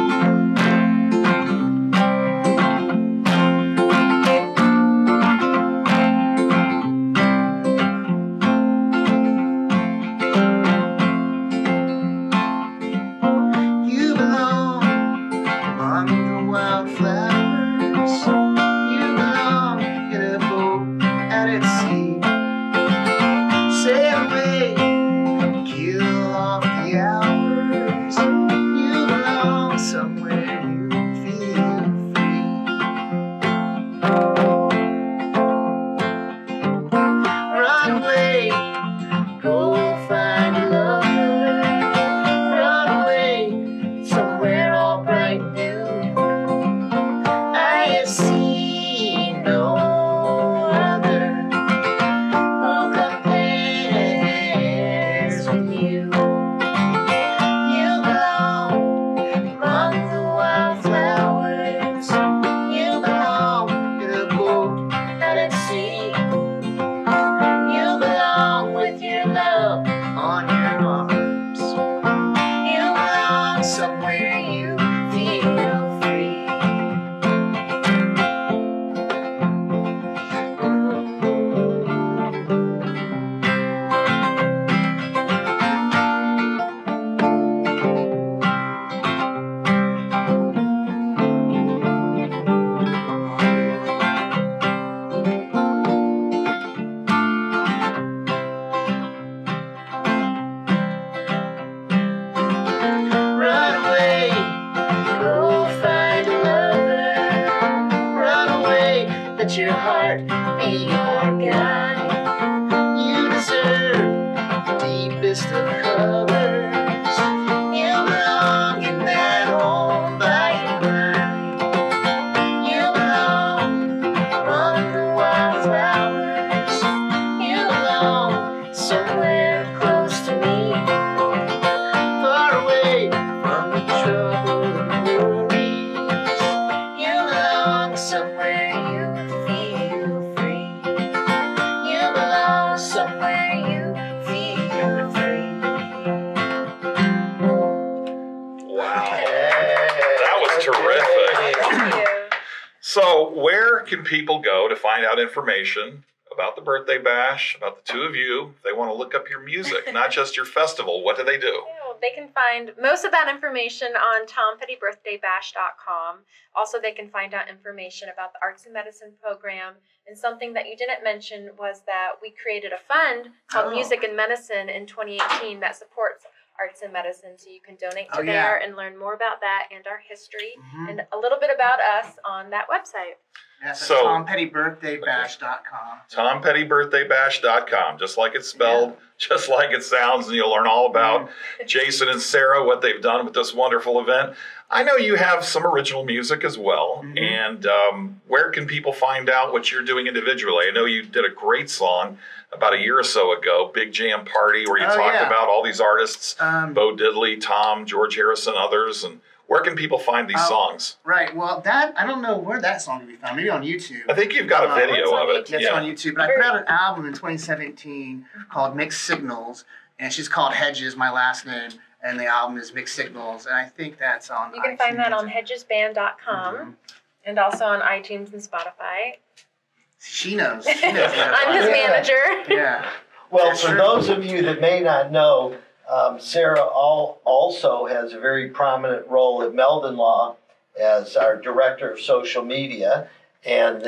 People go to find out information about the birthday bash, about the two of you. If they want to look up your music, not just your festival, what do they do? Yeah, well, they can find most of that information on tompettyBirthdayBash.com. Also, they can find out information about the Arts and Medicine program. And something that you didn't mention was that we created a fund called Music and Medicine in 2018 that supports Arts and Medicine, so you can donate to there and learn more about that and our history and a little bit about us on that website. That's so, TomPettyBirthdayBash.com. TomPettyBirthdayBash.com, just like it's spelled, just like it sounds, and you'll learn all about Jason and Sarah, what they've done with this wonderful event. I know you have some original music as well, and where can people find out what you're doing individually? I know you did a great song about a year or so ago, Big Jam Party, where you talked about all these artists, Bo Diddley, Tom, George Harrison, others, and where can people find these songs? Right. Well, I don't know where that song can be found. Maybe on YouTube. I think you've got a video of it. That's on YouTube. But I put out an album in 2017 called Mixed Signals, and she's called Hedges, my last name, and the album is Mixed Signals, and I think that's on iTunes. You can find that on hedgesband.com and also on iTunes and Spotify. She knows. She knows. I'm his manager. Yeah. Well, for those of you that may not know, Sarah also has a very prominent role at Meldon Law as our director of social media, and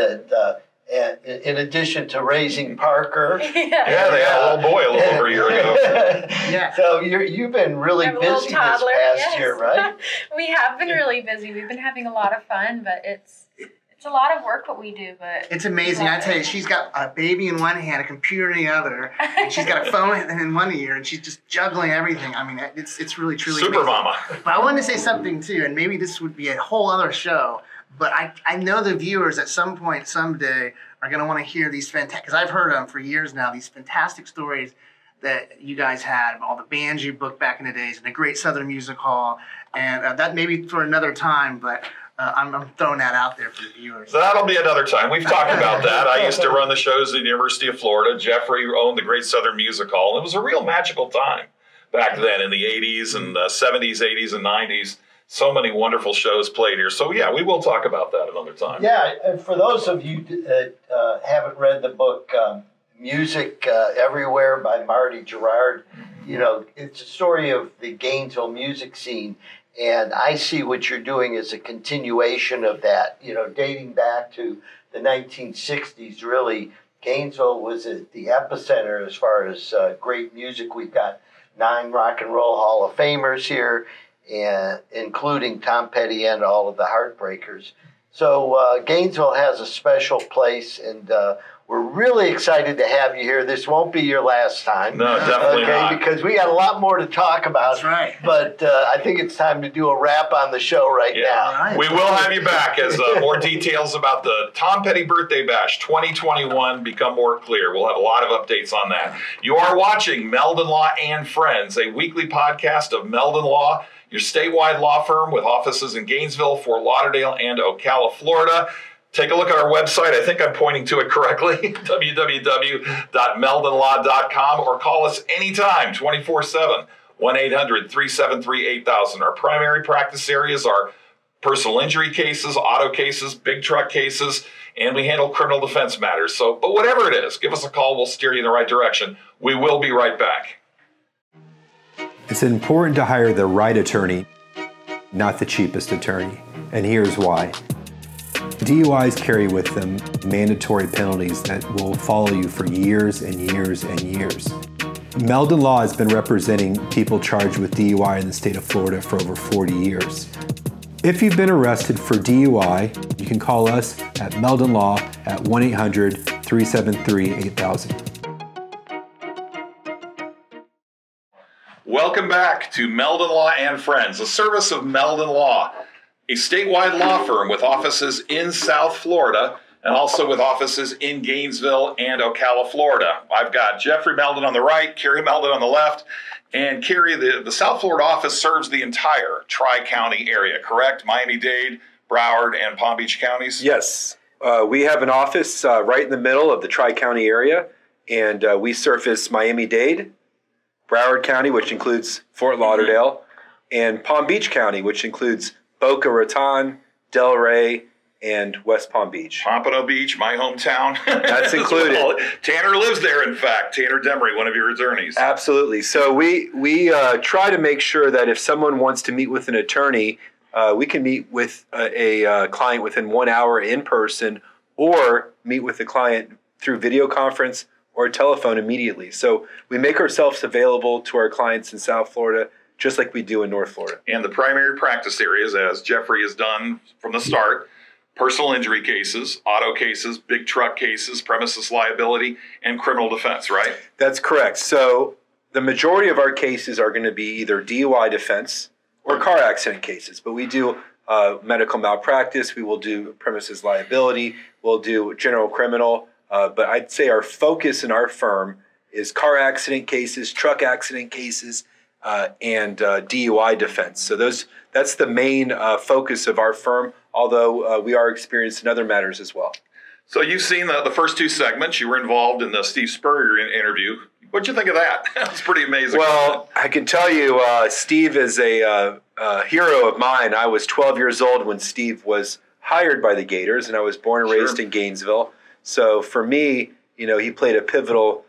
And in addition to raising Parker. Yeah, they had a little boy a little over a year ago. Yeah. So you've been really busy this past year, right? We have been really busy. We've been having a lot of fun, but it's a lot of work what we do, but it's amazing. I tell you, she's got a baby in one hand, a computer in the other, and she's got a phone in one ear, and she's just juggling everything. I mean, it's really truly super amazing. Mama. But I wanted to say something too, and maybe this would be a whole other show. But I know the viewers at some point, someday, are going to want to hear these fantastic, because I've heard them for years now, these fantastic stories that you guys had, all the bands you booked back in the days, and the Great Southern Music Hall, and that maybe for another time, but I'm throwing that out there for the viewers. So that'll be another time. We've talked about that. I used to run the shows at the University of Florida. Jeffrey owned the Great Southern Music Hall. It was a real magical time back then in the 80s and the 70s, 80s, and 90s. So many wonderful shows played here. So, yeah, we will talk about that another time. Yeah, and for those of you that haven't read the book Music Everywhere by Marty Gerard, you know, it's a story of the Gainesville music scene, and I see what you're doing as a continuation of that, you know, dating back to the 1960s, really. Gainesville was at the epicenter as far as great music. We've got 9 Rock and Roll Hall of Famers here, and including Tom Petty and all of the Heartbreakers. So Gainesville has a special place, and we're really excited to have you here. This won't be your last time. No, definitely not. Because we got a lot more to talk about. That's right. But I think it's time to do a wrap on the show now. Right. We will have you back as more details about the Tom Petty Birthday Bash 2021 become more clear. We'll have a lot of updates on that. You are watching Meldon Law and Friends, a weekly podcast of Meldon Law, your statewide law firm with offices in Gainesville, Fort Lauderdale, and Ocala, Florida. Take a look at our website. I think I'm pointing to it correctly, www.meldonlaw.com, or call us anytime, 24/7, 1-800-373-8000. Our primary practice areas are personal injury cases, auto cases, big truck cases, and we handle criminal defense matters. So, but whatever it is, give us a call. We'll steer you in the right direction. We will be right back. It's important to hire the right attorney, not the cheapest attorney, and here's why. DUIs carry with them mandatory penalties that will follow you for years and years and years. Meldon Law has been representing people charged with DUI in the state of Florida for over 40 years. If you've been arrested for DUI, you can call us at Meldon Law at 1-800-373-8000. Welcome back to Meldon Law and Friends, a service of Meldon Law, a statewide law firm with offices in South Florida and also with offices in Gainesville and Ocala, Florida. I've got Jeffrey Meldon on the right, Carey Meldon on the left, and Carey, the South Florida office serves the entire Tri-County area, correct? Miami-Dade, Broward, and Palm Beach counties? Yes. We have an office right in the middle of the Tri-County area, and we service Miami-Dade, Broward County, which includes Fort Lauderdale, and Palm Beach County, which includes Boca Raton, Delray, and West Palm Beach. Pompano Beach, my hometown. That's included. Tanner lives there, in fact. Tanner Demery, one of your attorneys. Absolutely. So we try to make sure that if someone wants to meet with an attorney, we can meet with a client within 1 hour in person, or meet with the client through video conference or telephone immediately. So we make ourselves available to our clients in South Florida, just like we do in North Florida. And the primary practice areas, as Jeffrey has done from the start, personal injury cases, auto cases, big truck cases, premises liability, and criminal defense, right? That's correct. So the majority of our cases are going to be either DUI defense or car accident cases, but we do medical malpractice, we will do premises liability, we'll do general criminal. But I'd say our focus in our firm is car accident cases, truck accident cases, and DUI defense. So that's the main focus of our firm, although we are experienced in other matters as well. So you've seen the first two segments. You were involved in the Steve Spurrier interview. What'd you think of that? That was pretty amazing. Well, I can tell you Steve is a hero of mine. I was 12 years old when Steve was hired by the Gators, and I was born and raised in Gainesville. So for me, you know, he played a pivotal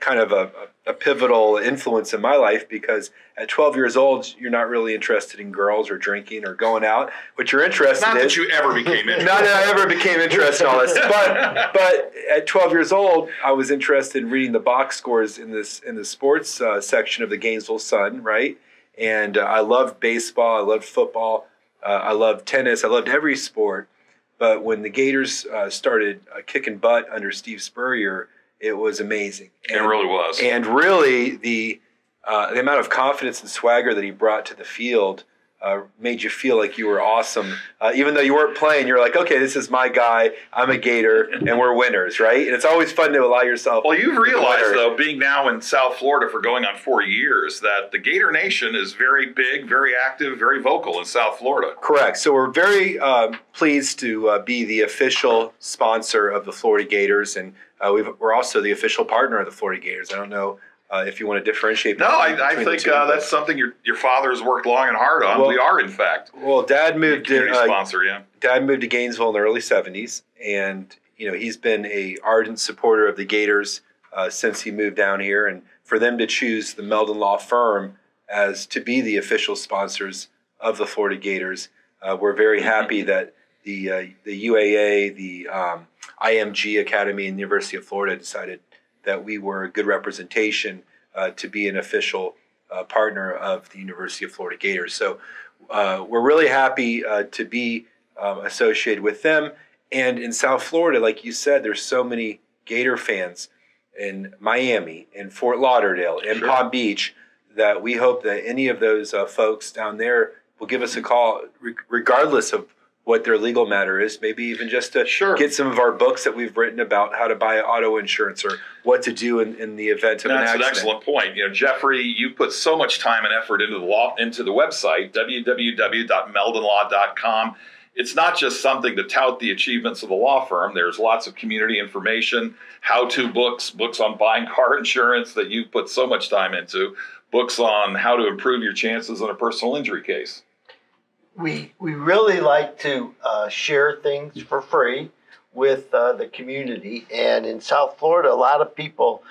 kind of a pivotal influence in my life, because at 12 years old, you're not really interested in girls or drinking or going out. What you're interested in... Not that you ever became interested. Not that I ever became interested in all this. But at 12 years old, I was interested in reading the box scores in the sports section of the Gainesville Sun, right? And I loved baseball. I loved football. I loved tennis. I loved every sport. But when the Gators started kicking butt under Steve Spurrier, it was amazing. It really was. And really, the amount of confidence and swagger that he brought to the field made you feel like you were awesome. Even though you weren't playing, you're like, okay, this is my guy. I'm a Gator, and we're winners, right? And it's always fun to allow yourself. Well, you've realized, though, being now in South Florida for going on 4 years, that the Gator Nation is very big, very active, very vocal in South Florida. Correct. So we're very pleased to be the official sponsor of the Florida Gators, and we're also the official partner of the Florida Gators. I don't know if you want to differentiate. No, I think that's something your father's worked long and hard on. Well, we are, in fact. Well, Dad moved to sponsor, yeah. Dad moved to Gainesville in the early 70s, and you know he's been an ardent supporter of the Gators since he moved down here. And for them to choose the Meldon Law Firm as to be the official sponsors of the Florida Gators, we're very happy that the UAA, the IMG Academy and the University of Florida decided that we were a good representation to be an official partner of the University of Florida Gators. So we're really happy to be associated with them. And in South Florida, like you said, there's so many Gator fans in Miami and Fort Lauderdale and sure. Palm Beach that we hope that any of those folks down there will give us a call regardless of what their legal matter is, maybe even just to sure. get some of our books that we've written about how to buy auto insurance or what to do in the event of an accident. That's an excellent point. You know, Jeffrey, you put so much time and effort into the website, www.meldonlaw.com. It's not just something to tout the achievements of the law firm. There's lots of community information, how-to books, books on buying car insurance that you put so much time into, books on how to improve your chances in a personal injury case. We really like to share things for free with the community. And in South Florida, a lot of people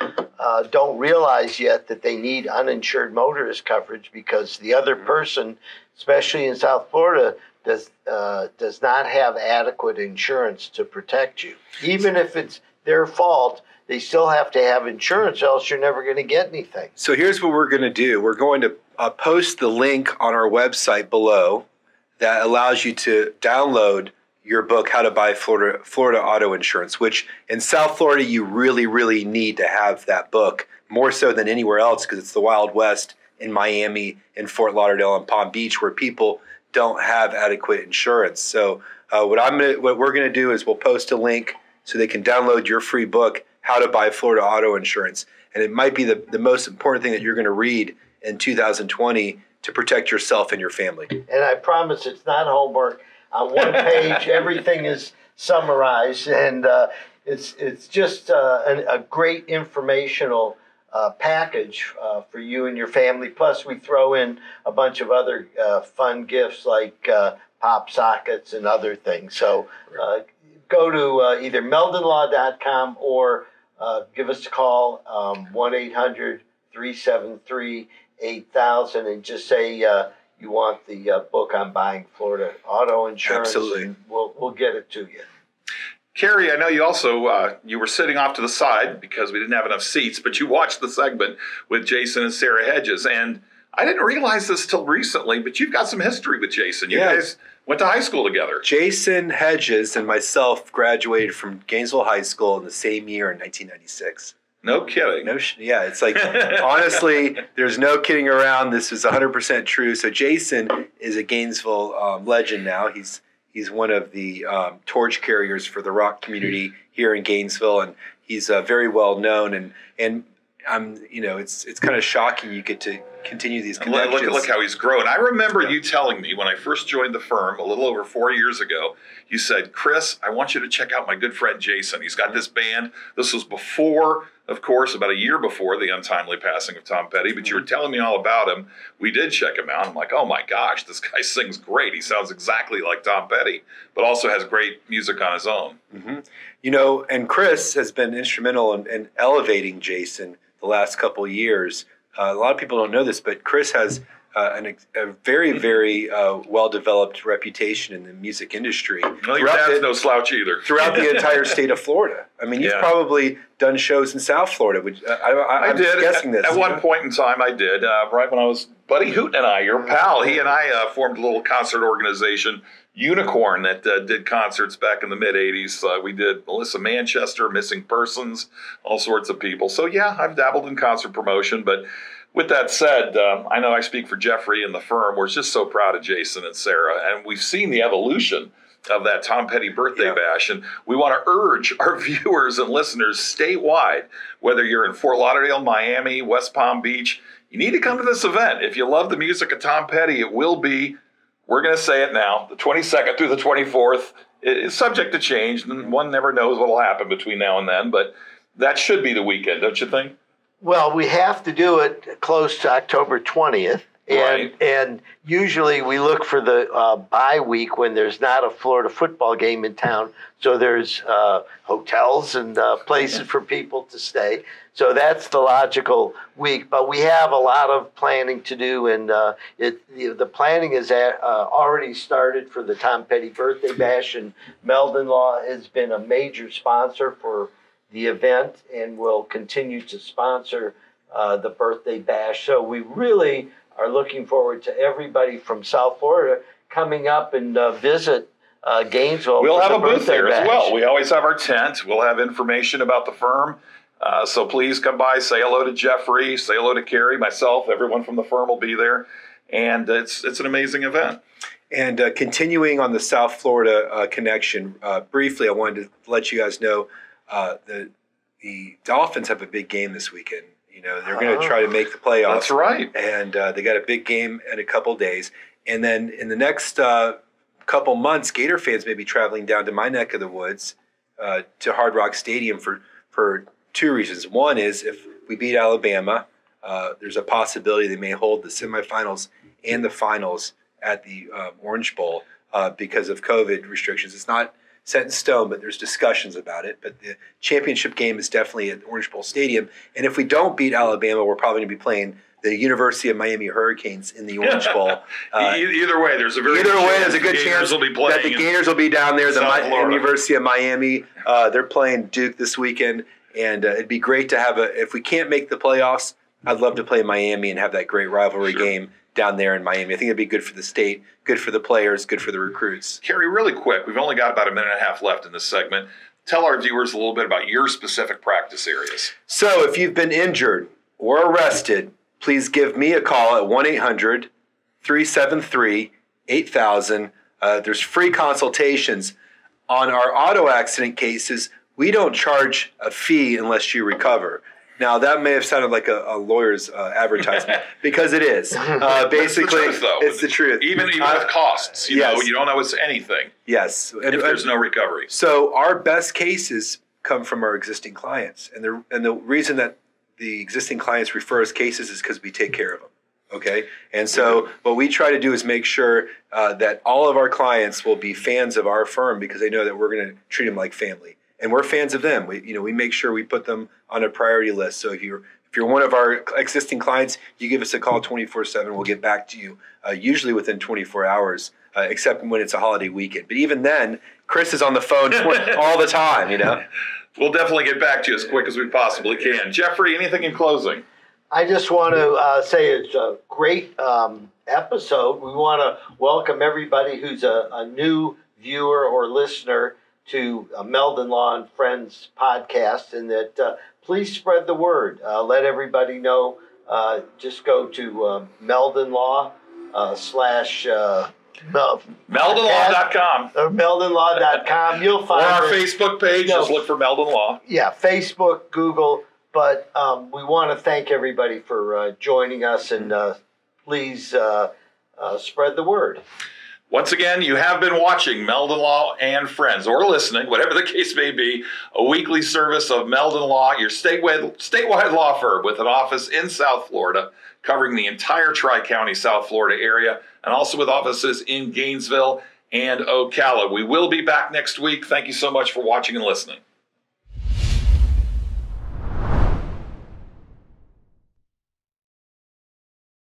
don't realize yet that they need uninsured motorist coverage because the other person, especially in South Florida, does not have adequate insurance to protect you. Even if it's their fault, they still have to have insurance, else you're never going to get anything. So here's what we're going to do. We're going to post the link on our website below that allows you to download your book, How to Buy Florida Auto Insurance, which in South Florida, you really, really need to have that book more so than anywhere else because it's the Wild West in Miami and Fort Lauderdale and Palm Beach where people don't have adequate insurance. So what we're going to do is we'll post a link so they can download your free book, How to Buy Florida Auto Insurance. And it might be the most important thing that you're going to read in 2020 to protect yourself and your family. And I promise it's not homework. On one page, everything is summarized, and it's just a great informational package for you and your family. Plus, we throw in a bunch of other fun gifts like pop sockets and other things. So go to either meldonlaw.com or give us a call, 1-800-373-8000, and just say you want the book on buying Florida auto insurance. Absolutely, we'll get it to you. Carey, I know you also you were sitting off to the side because we didn't have enough seats, but you watched the segment with Jason and Sarah Hedges, and I didn't realize this till recently, but you've got some history with Jason. You yeah. guys went to high school together. Jason Hedges and myself graduated from Gainesville High School in the same year in 1996. No kidding. No, yeah, it's like, honestly, there's no kidding around. This is 100% true. So Jason is a Gainesville legend now. He's one of the torch carriers for the rock community here in Gainesville, and he's very well known. And I'm, you know, it's kind of shocking you get to continue these connections. Look how he's grown. I remember yeah. you telling me when I first joined the firm a little over 4 years ago, you said, Chris, I want you to check out my good friend Jason. He's got this band. This was before of course, about a year before the untimely passing of Tom Petty, but you were telling me all about him. We did check him out. I'm like, oh my gosh, this guy sings great. He sounds exactly like Tom Petty, but also has great music on his own. Mm-hmm. You know, and Chris has been instrumental in elevating Jason the last couple of years. A lot of people don't know this, but Chris has a very, very well-developed reputation in the music industry. Well, your dad's no slouch either. Throughout the entire state of Florida. I mean, you've probably done shows in South Florida. Which, I'm did. Guessing this. At one point in time, I did. Right when I was Buddy Hooten and I, your pal, he and I formed a little concert organization, Unicorn, that did concerts back in the mid-'80s. We did Melissa Manchester, Missing Persons, all sorts of people. So, yeah, I've dabbled in concert promotion, but... With that said, I know I speak for Jeffrey and the firm. We're just so proud of Jason and Sarah, and we've seen the evolution of that Tom Petty Birthday Bash, and we want to urge our viewers and listeners statewide, whether you're in Fort Lauderdale, Miami, West Palm Beach, you need to come to this event. If you love the music of Tom Petty, it will be, we're going to say it now, the 22nd through the 24th. It's subject to change, and one never knows what will happen between now and then, but that should be the weekend, don't you think? Well, we have to do it close to October 20th, and usually we look for the bye week when there's not a Florida football game in town, so there's hotels and places for people to stay. So that's the logical week, but we have a lot of planning to do, and the planning is already started for the Tom Petty Birthday Bash, and Meldon Law has been a major sponsor for the event and will continue to sponsor the Birthday Bash. So we really are looking forward to everybody from South Florida coming up and visit Gainesville. We'll have a booth there as well. We always have our tent. We'll have information about the firm. So please come by, say hello to Jeffrey, say hello to Carey, myself, everyone from the firm will be there. And it's an amazing event. And continuing on the South Florida connection, briefly, I wanted to let you guys know the Dolphins have a big game this weekend. You know, they're going to try to make the playoffs. That's right. And they got a big game in a couple days. And then in the next couple months, Gator fans may be traveling down to my neck of the woods to Hard Rock Stadium for two reasons. One is if we beat Alabama, there's a possibility they may hold the semifinals and the finals at the Orange Bowl because of COVID restrictions. It's not set in stone, but there's discussions about it. But the championship game is definitely at Orange Bowl Stadium. And if we don't beat Alabama, we're probably going to be playing the University of Miami Hurricanes in the Orange Bowl. Either way, there's a very good chance that the Gators will be down there. The University of Miami, they're playing Duke this weekend. And it'd be great to have if we can't make the playoffs, I'd love to play Miami and have that great rivalry game down there in Miami. I think it'd be good for the state, good for the players, good for the recruits. Carey, really quick, we've only got about a minute and a half left in this segment. Tell our viewers a little bit about your specific practice areas. So if you've been injured or arrested, please give me a call at 1-800-373-8000. There's free consultations. On our auto accident cases, we don't charge a fee unless you recover. Now, that may have sounded like a lawyer's advertisement, because it is. Basically, it's the truth, though. It's the truth. Even with costs, you know, you don't owe us anything. Yes. If there's no recovery. So our best cases come from our existing clients. And the reason that the existing clients refer us cases is because we take care of them. Okay? And so what we try to do is make sure that all of our clients will be fans of our firm, because they know that we're going to treat them like family. And we're fans of them. We make sure we put them on a priority list. So if you're one of our existing clients, you give us a call 24/7. We'll get back to you, usually within 24 hours, except when it's a holiday weekend. But even then, Chris is on the phone all the time, you know. We'll definitely get back to you as quick as we possibly can. Jeffrey, anything in closing? I just want to say it's a great episode. We want to welcome everybody who's a new viewer or listener to Meldon Law and Friends podcast, and that please spread the word. Let everybody know. Just go to Meldon Law /meldonlaw.com. Or meldonlaw.com. You'll find our Facebook page. Just look for Meldon Law. Yeah, Facebook, Google. But we want to thank everybody for joining us, and please spread the word. Once again, you have been watching Meldon Law and Friends, or listening, whatever the case may be, a weekly service of Meldon Law, your statewide law firm with an office in South Florida, covering the entire Tri-County South Florida area, and also with offices in Gainesville and Ocala. We will be back next week. Thank you so much for watching and listening.